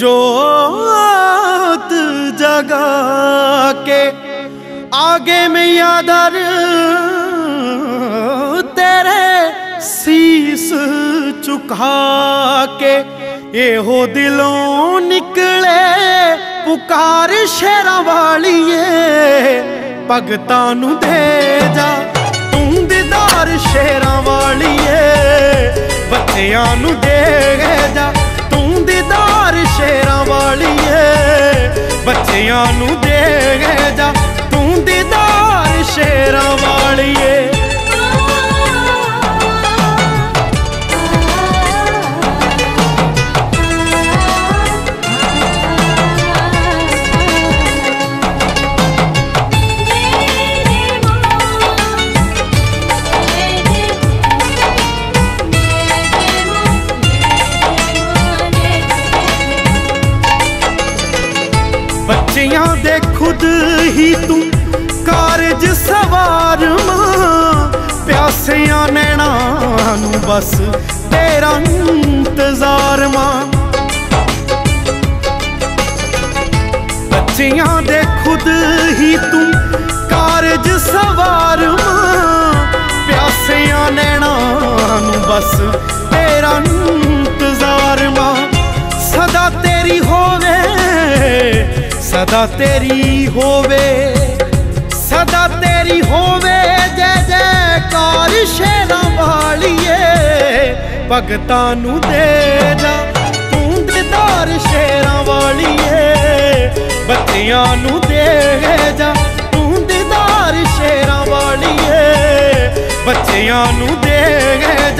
जोत जगा के आगे में यादर तेरे शीस चुका के, ये हो दिलों निकले पुकार शेरा वाली भगतां नू दे जा तू दीदार शेरा वाली बच्चियां नू दे जा तू दीदार शेरा वाली बच्चियां नू दे जा तू दीदार शेरा वाली। बच्चियां दे खुद ही तू कारज सवार मां, प्यासियां नैना नू बस तेरा इंतजार मां। बच्चियां दे खुद ही तू कारज सवार मां, प्यासियां नैना नू बस तेरा इंतजार मां। सदा तेरी होवे सदा तेरी होवे सदा तेरी होवे जय जयकार शेरा वालिए भगतां नू दे जा तू दीदार शेरा वालिए बच्चियां नू दे जा तू दीदार शेरा वालिए बच्चियां नू दे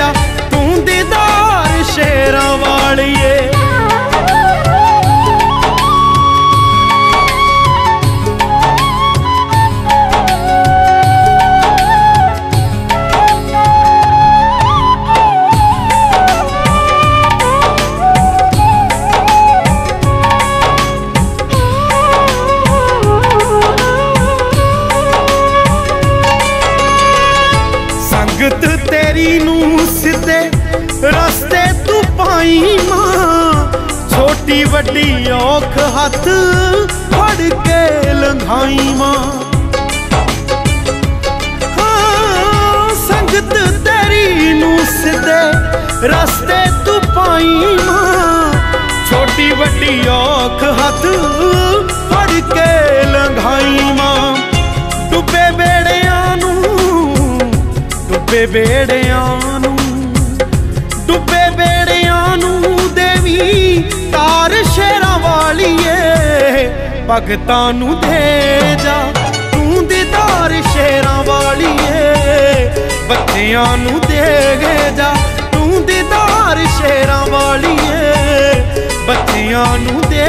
जा तू दीदार शेरा वालिए। संगत तेरी नू सीधे रास्ते तू पाई मां, छोटी वड्डी औख हाथ फड़ के लंघाई मां। हाँ संगत तेरी नू सीधे रास्ते तू पाई मां, छोटी वड्डी औख हाथ फड़ के लंघाई मां। डुबे बेड़ियां डुबे बेड़ियां नू डुबे बेड़ियां नू देवी तार शेरा वाली भगतां नू दे जा तू दीदार शेरा वाली बच्चियां नू दे जा तू दीदार शेरा वाली बच्चियां नू दे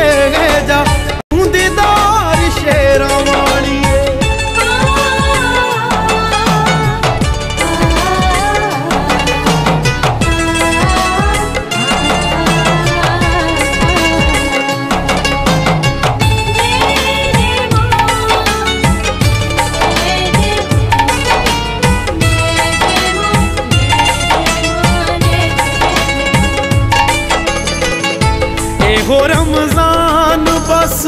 जा तू दीदार शेरा वाली। हो रमजान बस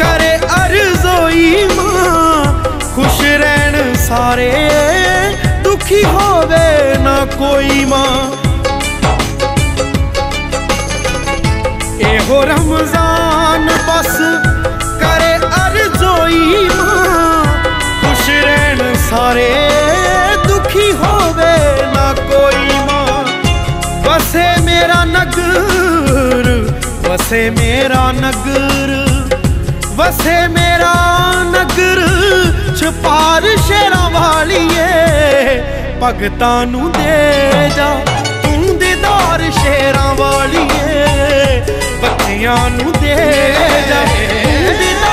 करे अर्जोई मां, खुश रहन सारे दुखी होवे ना कोई मां। ए हो रमजान बस करे अर्जोई मां, खुश रहन सारे दुखी होवे ना कोई मां। बसे मेरा नगर वसे मेरा नगर वसे मेरा नगर छपार शेरा वाली भगतां नू दे जा तू दीदार शेरा वाली बच्चियां नू दे जा।